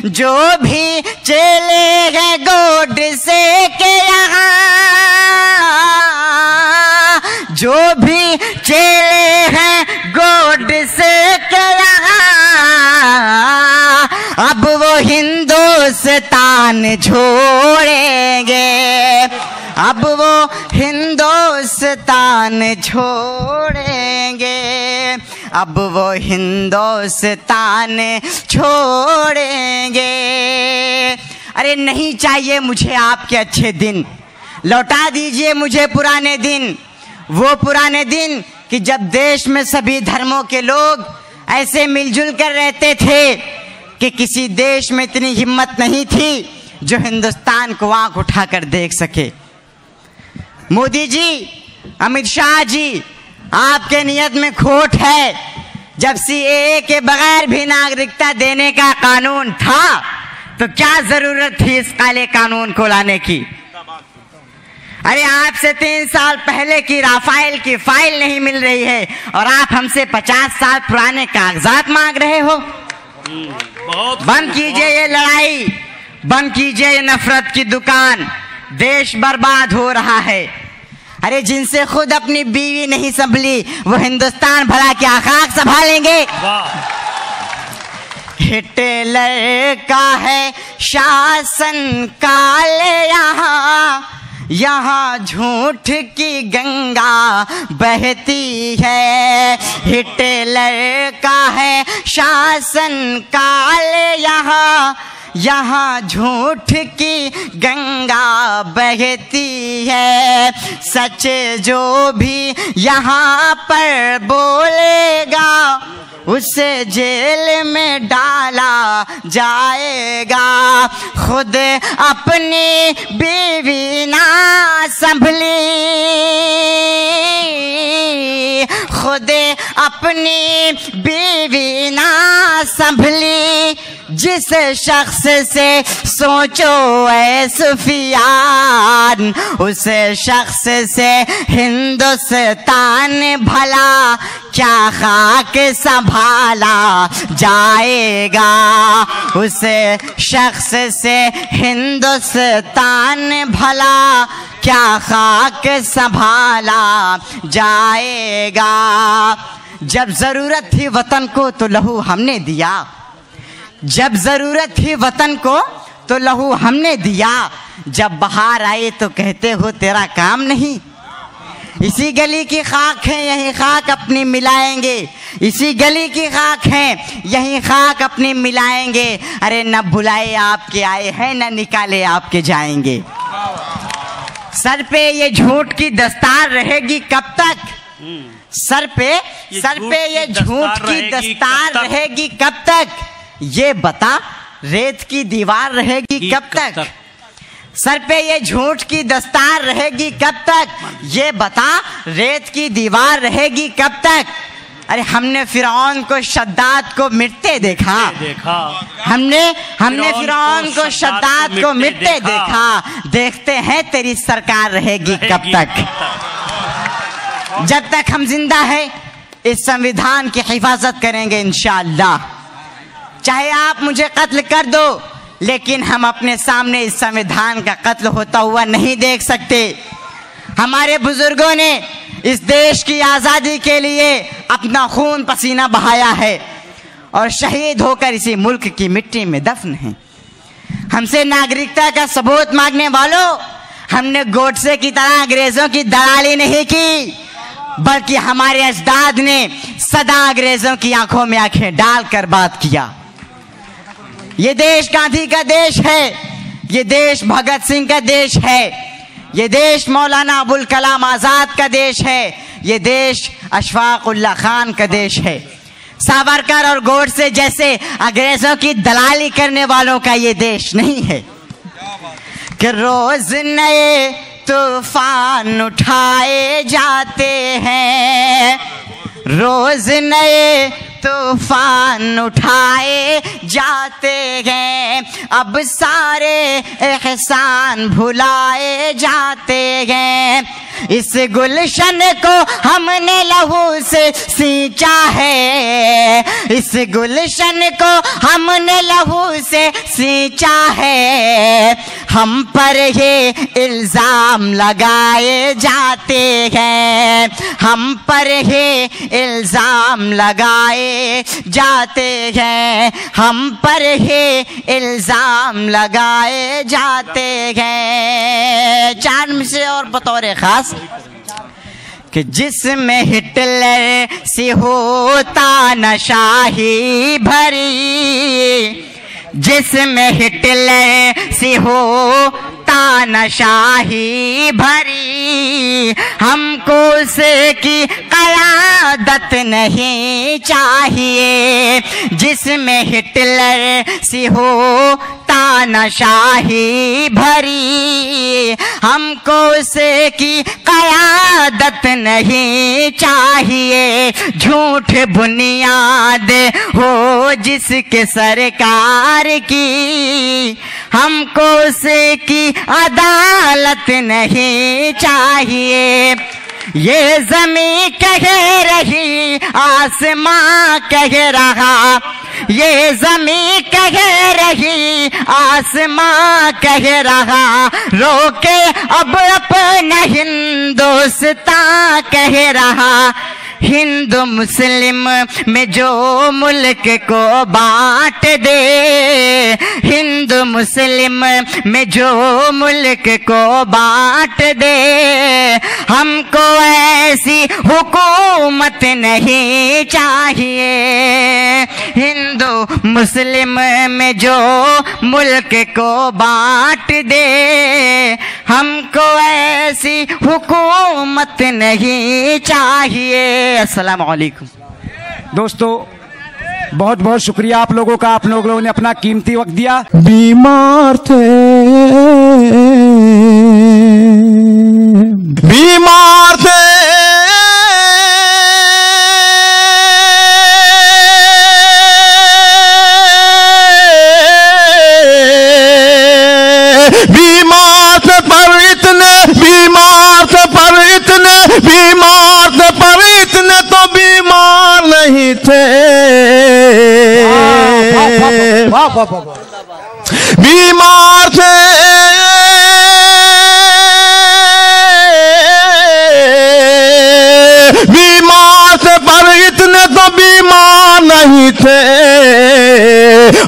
जो भी चले हैं गोडसे के यहाँ, जो भी चले हैं गोडसे के यहाँ, अब वो हिंदुस्तान छोड़ेंगे, अब वो हिंदुस्तान छोड़ेंगे, अब वो हिंदुस्तान छोड़ेंगे। अरे नहीं चाहिए मुझे आपके अच्छे दिन, लौटा दीजिए मुझे पुराने दिन, वो पुराने दिन कि जब देश में सभी धर्मों के लोग ऐसे मिलजुल कर रहते थे कि किसी देश में इतनी हिम्मत नहीं थी जो हिंदुस्तान को आंख उठाकर देख सके। मोदी जी, अमित शाह जी, आपके नियत में खोट है। जब सीएए के बगैर भी नागरिकता देने का कानून था तो क्या जरूरत थी इस काले कानून को लाने की। अरे आपसे 3 साल पहले की राफाइल की फाइल नहीं मिल रही है और आप हमसे 50 साल पुराने कागजात मांग रहे हो। बंद कीजिए ये लड़ाई, बंद कीजिए ये नफरत की दुकान, देश बर्बाद हो रहा है। अरे जिनसे खुद अपनी बीवी नहीं संभली वो हिंदुस्तान भला क्या खाक संभालेंगे। हिटलर का है शासन काल यहाँ, यहाँ झूठ की गंगा बहती है। हिटलर का है शासन काल यहाँ, यहाँ झूठ की गंगा बहती है। सच जो भी यहाँ पर बोलेगा उसे जेल में डाला जाएगा। खुद अपनी बीवी ना संभली, खुद अपनी बीवी ना संभली, जिस शख्स से सोचो ऐ सुफियान, उस शख्स से हिंदुस्तान भला क्या खाक संभाला जाएगा। उस शख्स से हिंदुस्तान भला क्या खाक संभाला जाएगा। जब जरूरत थी वतन को तो लहू हमने दिया, जब जरूरत थी वतन को तो लहू हमने दिया। जब बाहर आए तो कहते हो तेरा काम नहीं, इसी गली की खाक है यही खाक अपनी मिलाएंगे, इसी गली की खाक है यही खाक अपनी मिलाएंगे। अरे न बुलाए आपके आए हैं, न निकाले आपके जाएंगे। सर पे ये झूठ की दस्तार रहेगी कब तक, सर पे ये झूठ की दस्तार रहेगी कब तक, ये बता रेत की दीवार रहेगी कब तक। सर पे ये झूठ की दस्तार रहेगी कब तक, ये बता रेत की दीवार रहेगी कब तक। अरे हमने फिरौन को शद्दाद को मिटते देखा, हमने फिरौन को शद्दाद को मिटते देखा, देखते हैं तेरी सरकार रहेगी कब तक। जब तक हम जिंदा हैं इस संविधान की हिफाजत करेंगे इंशाअल्लाह। चाहे आप मुझे कत्ल कर दो लेकिन हम अपने सामने इस संविधान का कत्ल होता हुआ नहीं देख सकते। हमारे बुजुर्गों ने इस देश की आज़ादी के लिए अपना खून पसीना बहाया है और शहीद होकर इसी मुल्क की मिट्टी में दफन हैं। हमसे नागरिकता का सबूत मांगने वालों, हमने गोडसे की तरह अंग्रेजों की दलाली नहीं की, बल्कि हमारे अजदाद ने सदा अंग्रेजों की आंखों में आंखें डालकर बात किया। ये देश गांधी का देश है, ये देश भगत सिंह का देश है, ये देश मौलाना अबुल कलाम आजाद का देश है, ये देश अशफाक उल्ला खान का देश है। सावरकर और गोडसे जैसे अंग्रेजों की दलाली करने वालों का ये देश नहीं है कि रोज नए तूफान उठाए जाते हैं, रोज नए तूफान उठाए जाते हैं। अब सारे एहसान भुलाए जाते हैं। इस गुलशन को हमने लहू से सींचा है, इस गुलशन को हमने लहू से सींचा है। हम पर ये इल्ज़ाम लगाए जाते हैं, हम पर ये इल्ज़ाम लगाए जाते हैं, हम पर ये इल्ज़ाम लगाए जाते हैं। चार में से और बतौर ख़ास कि जिसमें हिटलर से होता नशाही भरी, जिसमें हिटलर से होता नशाही भरी, हमको उसकी क़यादत नहीं चाहिए। जिसमें हिटलर से हो तानाशाही भरी, हमको उसकी क़यादत नहीं चाहिए। झूठ बुनियाद हो जिसके सरकार की, हमको उसकी अदालत नहीं चाहिए। ये ज़मीं कह रही, आसमां कह रहा, ये ज़मीं कह रही, आसमां कह रहा, रोके अब अपना हिंदुस्तां कह रहा। हिंदू मुस्लिम में जो मुल्क को बांट दे, हिंदू मुस्लिम में जो मुल्क को बांट दे, हमको ऐसी हुकूमत नहीं चाहिए। हिंदू मुस्लिम में जो मुल्क को बांट दे, हमको ऐसी हुकूमत नहीं चाहिए। अस्सलाम वालेकुम दोस्तों, बहुत बहुत शुक्रिया आप लोगों का, आप लोगों ने अपना कीमती वक्त दिया। बीमार थे, बीमार थे, बीमार थे, बीमार थे, पर इतने तो बीमार नहीं थे।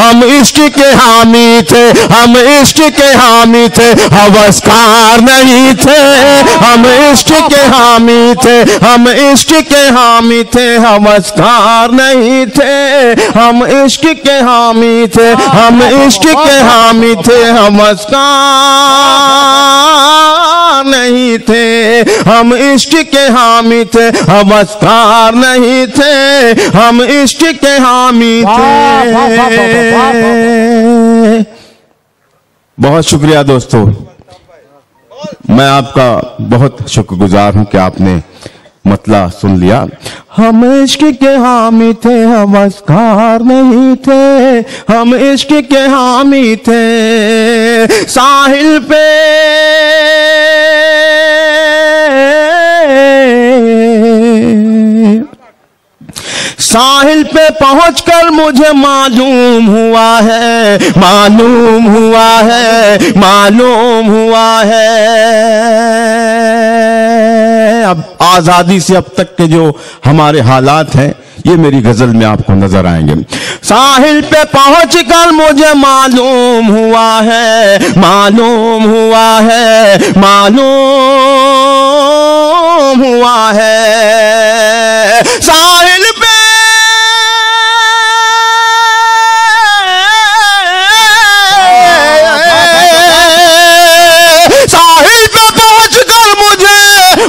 हम इश्क के हामी थे, हम इश्क के हामी थे, हवसकार नहीं थे। हम इश्क के हामी थे, हम इश्क के हामी थे, हवसकार नहीं थे। हम इश्क के हामी थे, हम इश्क के हामी थे, हवसकार नहीं थे। हम इश्क के हामी थे, हवसकार नहीं थे। हम इश्क के हामी थे। बहुत शुक्रिया दोस्तों, मैं आपका बहुत शुक्रगुजार हूं कि आपने मतला सुन लिया। हम इश्क के हामी थे, हवसकार नहीं थे। हम इश्क के हामी थे, साहिल पे साहिल पे पहुंचकर मुझे मालूम हुआ है, मालूम हुआ है, मालूम हुआ है। अब आज़ादी से अब तक के जो हमारे हालात हैं, ये मेरी गजल में आपको नजर आएंगे। साहिल पे पहुंचकर मुझे मालूम हुआ है, मालूम हुआ है, मालूम हुआ है। साहिल पे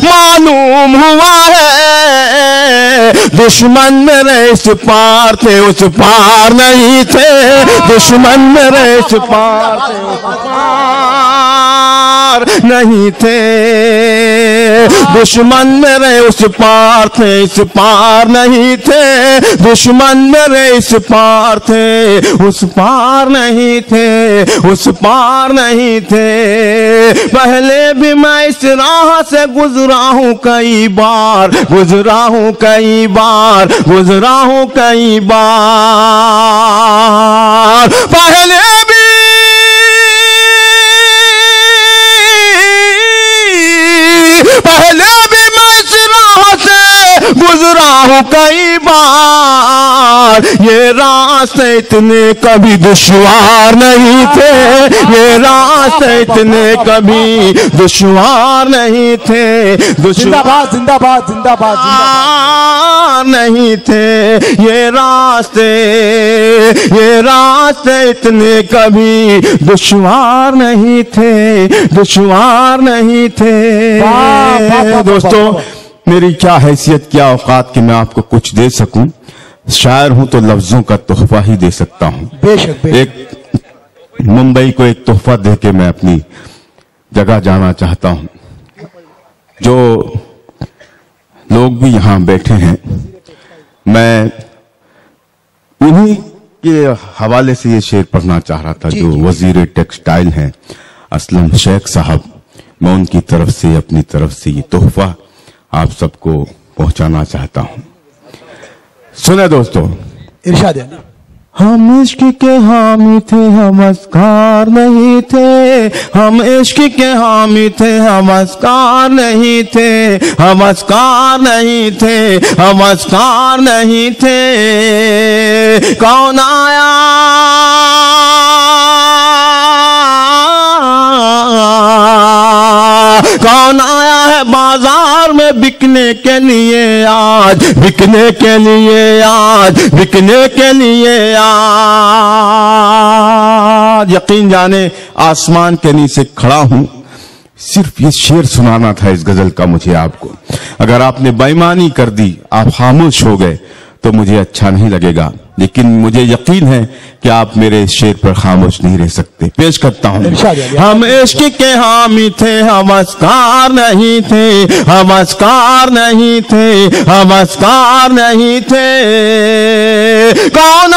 मालूम हुआ है, दुश्मन मेरे इस पार थे, उस पार नहीं थे। दुश्मन मेरे इस पार थे, उस पार यार नहीं थे, दुश्मन मेरे उस पार थे इस पार नहीं थे, दुश्मन मेरे इस पार थे उस पार नहीं थे, उस पार नहीं थे। पहले भी मैं इस राह से गुजरा हूँ कई बार, गुजरा हूँ कई बार, गुजरा हूँ कई बार। पहले भी गुजरा हूँ कई बार, ये रास्ते इतने कभी दुश्वार नहीं थे, ये रास्ते इतने कभी दुश्वार नहीं थे, दुश्वार जिंदाबाद जिंदाबाद नहीं थे, ये रास्ते इतने कभी दुश्वार नहीं थे, दुश्वार नहीं थे। दोस्तों मेरी क्या हैसियत क्या औकात कि मैं आपको कुछ दे सकूं, शायर हूं तो लफ्जों का तोहफा ही दे सकता हूं। बेशक एक मुंबई को एक तोहफा दे के मैं अपनी जगह जाना चाहता हूं। जो लोग भी यहां बैठे हैं मैं उन्हीं के हवाले से ये शेर पढ़ना चाह रहा था। जो वजीर टेक्सटाइल हैं असलम शेख साहब, मैं उनकी तरफ से अपनी तरफ से ये तोहफा आप सबको पहुंचाना चाहता हूं। सुने दोस्तों इरशाद है। हम इश्क के हामी थे हम असकार नहीं थे, हम इश्क के हामी थे हम असकार नहीं थे, हम असकार नहीं थे, हम असकार नहीं थे। कौन आया कौन आया है बाजार में बिकने के लिए आज, बिकने के लिए आज, बिकने के लिए आज। यकीन जाने आसमान के नीचे खड़ा हूं, सिर्फ ये शेर सुनाना था इस गजल का मुझे आपको। अगर आपने बेईमानी कर दी, आप खामोश हो गए तो मुझे अच्छा नहीं लगेगा, लेकिन मुझे यकीन है कि आप मेरे शेर पर खामोश नहीं रह सकते। पेश करता हूँ। हम इश्क के हामी थे हम असकार नहीं थे, हम असकार नहीं थे, हम असकार नहीं थे। कौन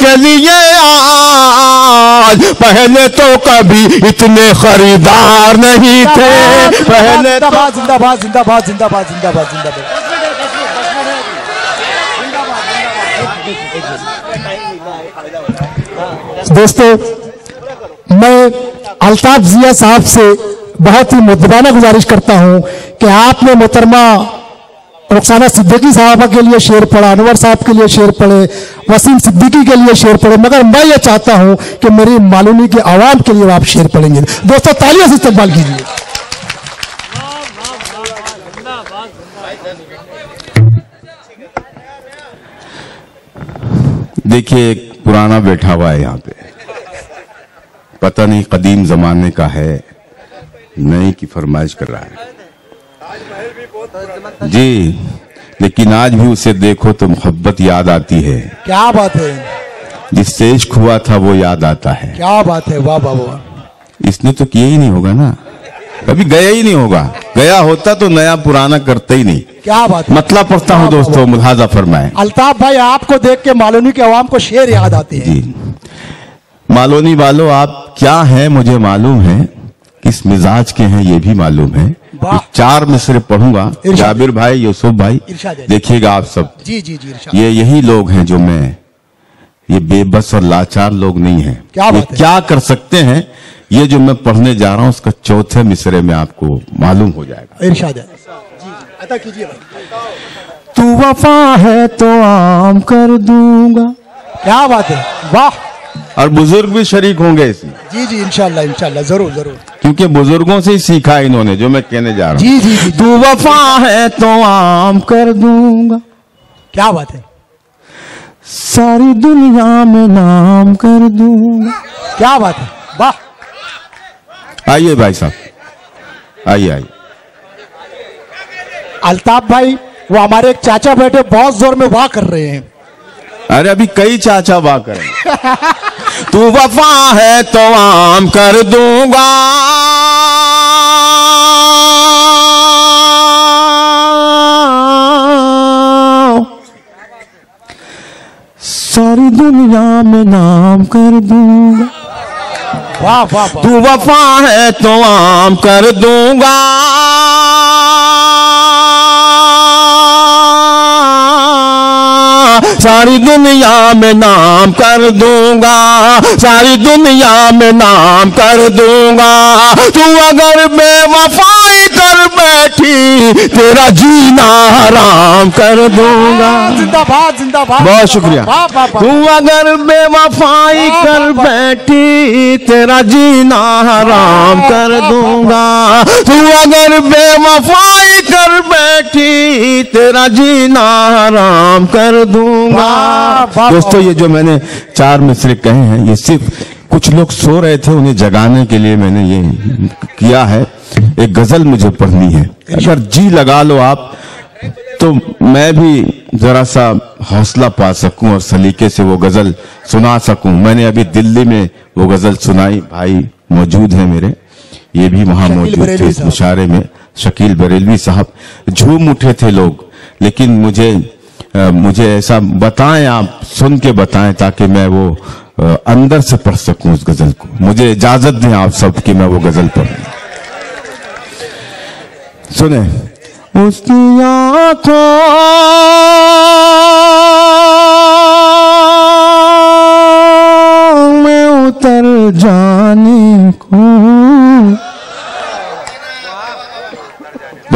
के लिए आज, पहले तो कभी इतने खरीदार नहीं थे, पहले जिंदाबाद जिंदाबाद जिंदाबाद जिंदाबाद जिंदाबाद जिंदाबाद। दोस्तों मैं अल्ताफ ज़िया साहब से बहुत ही मुद्दबाना गुजारिश करता हूं कि आपने मोहतरमा रक्साना सिद्दीकी साहबा के लिए शेर पढ़ा, अनवर साहब के लिए शेर पढ़े, वसीम सिद्दीकी के लिए शेर पढ़े, मगर मैं ये चाहता हूं कि मेरी मालूमी के आवाम के लिए आप शेर पढ़ेंगे। दोस्तों तालियों से इस्तेमाल कीजिए। देखिए एक पुराना बैठा हुआ है यहाँ पे, पता नहीं कदीम जमाने का है नहीं कि फरमाइश कर रहा है जी, लेकिन आज भी उसे देखो तो मोहब्बत याद आती है। क्या बात है, जिससे इश्क हुआ था वो याद आता है। क्या बात है, वाह वाह वाह। इसने तो किया ही नहीं होगा ना, कभी गया ही नहीं होगा, गया होता तो नया पुराना करता ही नहीं। क्या बात है? मतलब पढ़ता हूँ दोस्तों, मुलाहजा फरमाएं। अल्ताफ भाई आपको देख के मालोनी के अवाम को शेर याद आते हैं जी। मालोनी वालों आप क्या है मुझे मालूम है, किस मिजाज के हैं ये भी मालूम है। चार में सिर्फ पढ़ूंगा, जाबिर भाई यूसुफ भाई देखिएगा आप सब जी जी जी। ये यही लोग हैं जो मैं, ये बेबस और लाचार लोग नहीं हैं। क्या कर सकते हैं, ये जो मैं पढ़ने जा रहा हूँ उसका चौथे मिसरे में आपको मालूम हो जाएगा। इरशाद है। अता कीजिए भाई। तू वफा है तो आम कर दूंगा। क्या बात है, वाह। और बुजुर्ग भी शरीक होंगे इसमें जी जी, इंशाल्लाह इंशाल्लाह जरूर जरूर, क्योंकि बुजुर्गों से ही सीखा है इन्होंने जो मैं कहने जा रहा हूँ। जी जी जी। तू वफा है तो आम कर दूंगा। क्या बात है, सारी दुनिया में नाम कर दूंगा। क्या बात है, वाह। आइए भाई साहब, आइए आइए। अल्ताफ भाई, वो हमारे एक चाचा बैठे बहुत जोर में वाह कर रहे हैं। अरे अभी कई चाचा वाह कर रहे हैं। तू वफा है तो आम कर दूंगा, सारी दुनिया में नाम कर दूंगा। वाह वाह, तू वफा है तो आम कर दूंगा, सारी दुनिया में नाम कर दूंगा, सारी दुनिया में नाम कर दूंगा। तू अगर बेवफाई कर बैठी, तेरा जीना हराम कर दूंगा। जिंदाबाद जिंदाबाद, बहुत शुक्रिया। तू अगर बेवफाई कर बैठी, तेरा जीना हराम कर दूंगा। तू अगर बेवफाई कर बैठी, तेरा जीना हराम कर दूंगा। दोस्तों, ये जो मैंने चार मिसरे कहे हैं, ये सिर्फ कुछ लोग सो रहे थे, उन्हें जगाने के लिए मैंने ये किया है। एक गजल मुझे पढ़नी है, अगर जी लगा लो आप तो मैं भी जरा सा हौसला पा सकूं और सलीके से वो गजल सुना सकूं। मैंने अभी दिल्ली में वो गजल सुनाई, भाई मौजूद है मेरे, ये भी वहां मौजूद थे इस मुशारे में, शकील बरेलवी साहब। झूम उठे थे लोग, लेकिन मुझे ऐसा बताएं, आप सुन के बताएं, ताकि मैं वो अंदर से पढ़ सकूं उस गजल को। मुझे इजाजत दें आप सब कि मैं वो गजल पढ़ूं। सुने। उसकी आँखों में उतर जाने को,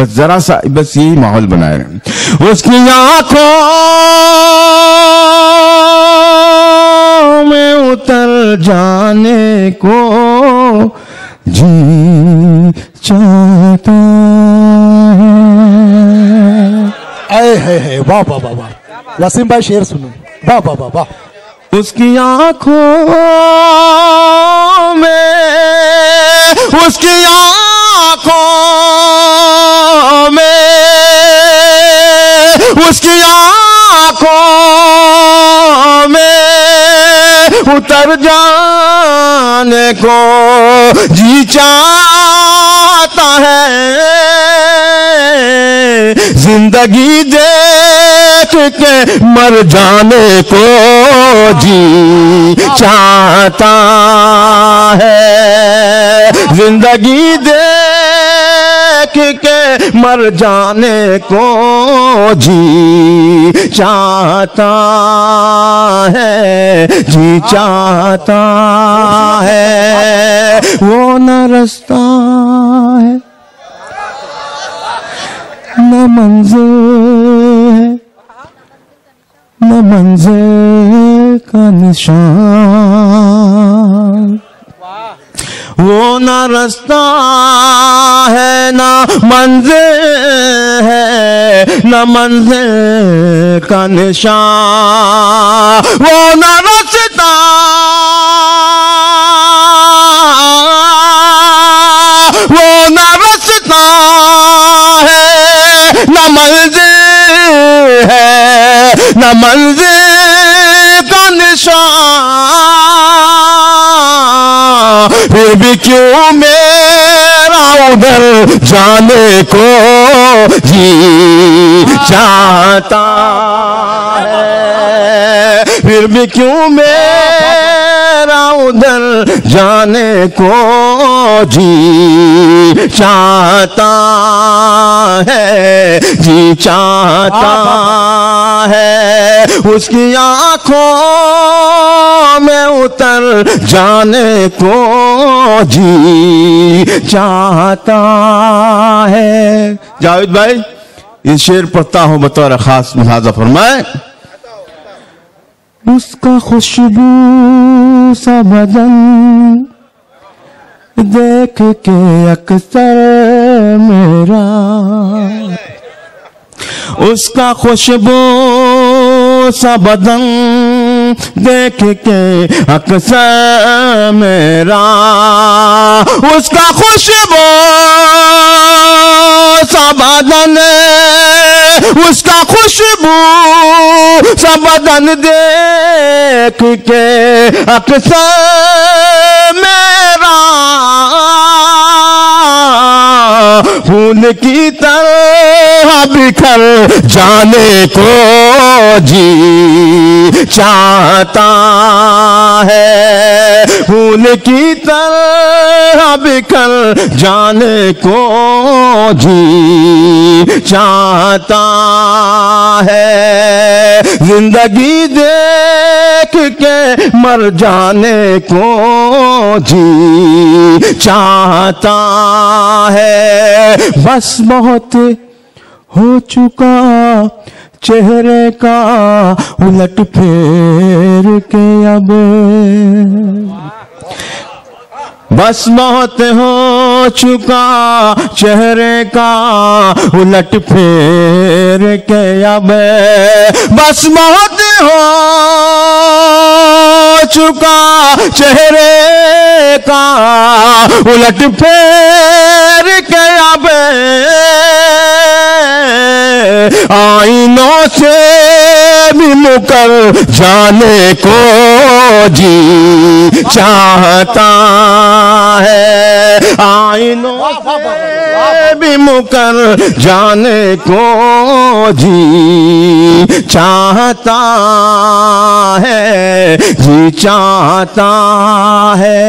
बस जरा सा, बस यही माहौल बनाए रहे। उसकी आंखों में उतर जाने को जी चाहता है। ऐ है, वाह वाह वाह। वसीम भाई शेर सुनो। वाह वाह वाह वाह। उसकी आंखों में, उसकी आँखों में, उसकी आँखों में उतर जाने को जी चाहता है, जिंदगी देख के मर जाने को जी चाहता है, जिंदगी देख के मर जाने को जी चाहता है, जी चाहता है। वो न रास्ता है न मंजिल है, न मंजिल का निशान। वो ना रास्ता है ना मंजिल है, ना मंजिल का निशान। वो ना रास्ता, वो ना रास्ता है ना मंजिल है, ना मंजिल का निशान। फिर भी क्यों मेरा उधर जाने को जी चाहता है, फिर भी क्यों मेरा उधर जाने को जी चाहता है, जी चाहता है। उसकी आँखों में उतर जाने को जी चाहता है। जावेद भाई, ये शेर पढ़ता हूँ, बतौर खास मुलाजा फरमाए। उसका खुशबू सा बदन देख के अक्सर मेरा, उसका खुशबू सा बदन देख के अक्सर मेरा, उसका खुशबू सबदन, उसका खुशबू सबदन देख के अक्सर मेरा फूल की तरह बिखर जाने को जी चाहता है, फूल की तरह बिखर जाने को जी चाहता है, जिंदगी देख के मर जाने को जी चाहता है, बस बहुत हो चुका चेहरे का उलट फेर के अब, बस बहुत हो चुका चेहरे का उलट फेर के अब, बस बहुत हो चुका चेहरे का उलट फेर के अब, आईनों से भी मुकर जाने को जी चाहता है, आईनों से भी मुकर जाने को जी चाहता है, जी चाहता है।